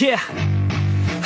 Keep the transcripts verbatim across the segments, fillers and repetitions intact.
Yeah,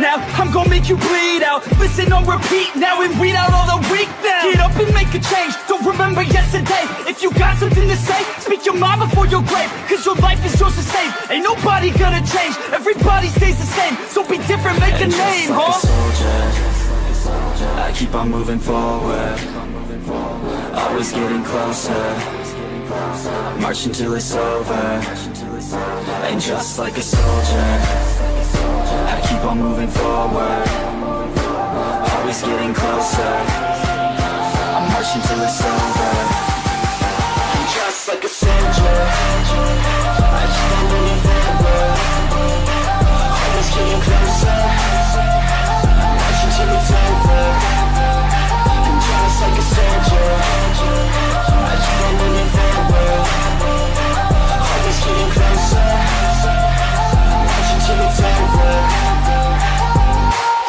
now, I'm gonna make you bleed out. Listen on repeat now and weed out all the weak now. Get up and make a change, don't remember yesterday. If you got something to say, speak your mind before your grave, cause your life is yours to save. Ain't nobody gonna change, everybody stays the same. So be different, make and a name, like huh? A soldier, I keep on moving forward, always getting closer, marching till it's over. And just like a soldier, I keep on moving forward, always getting closer, I'm marching till it's over. I'm just like a soldier, I keep on moving forward, always getting closer, I'm marching till it's over. I'm just like a soldier, I keep on moving forward, always getting closer, I'm marching till it's over.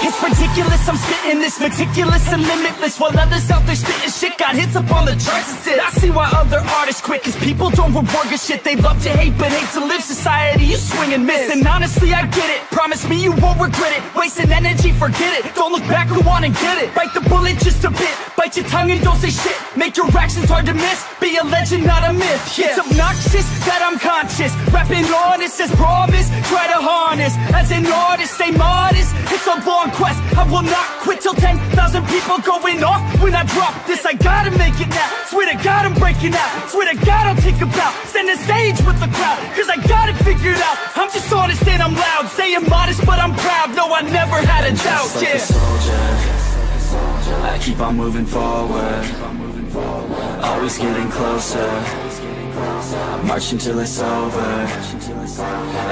It's ridiculous, I'm spitting this, meticulous and limitless. While others out there spitting shit, got hits up on the charts and sit. I see why other artists quit, cause people don't reward good shit. They love to hate, but hate to live. Society, you swing and miss. And honestly, I get it, promise me you won't regret it. Wasting energy, forget it, don't look back, go on and get it. Bite the bullet just a bit, bite your tongue and don't say shit. Make your actions hard to miss, be a legend, not a myth, yeah. It's obnoxious that I'm conscious, rapping honest as promise. Try to harness, as an artist, stay modest. It's a long quest, I will not quit till ten thousand people going off when I drop this. I gotta make it now, swear to God I'm breaking out, swear to God I'll take a bow, stand the stage with the crowd, cause I got it figured out. I'm just honest and I'm loud, saying modest but I'm proud, no I never had a doubt, just like yeah. A soldier, I keep on moving forward, always getting closer, marching till it's over.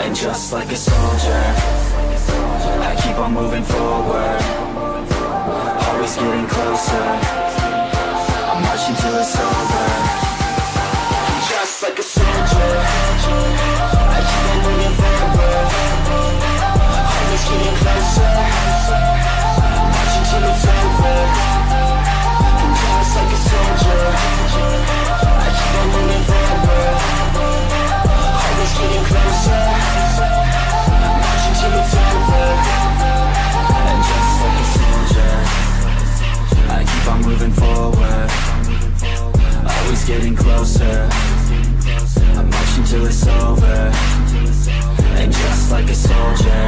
And just like a soldier, I keep on moving forward, always getting closer, I'm marching till it's over. I'm just like a soldier, I keep on moving forward, always getting closer, I'm marching till it's over. I'm just like a soldier, I keep on moving forward, always getting closer, till it's over. And just like a soldier,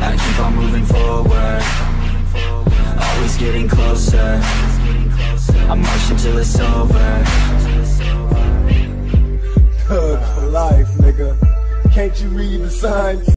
I keep on moving forward, always getting closer, I'm marching till it's over. And just like a soldier, I keep on moving forward, always getting closer, I'm marching till it's over. Thug for life, nigga. Can't you read the signs?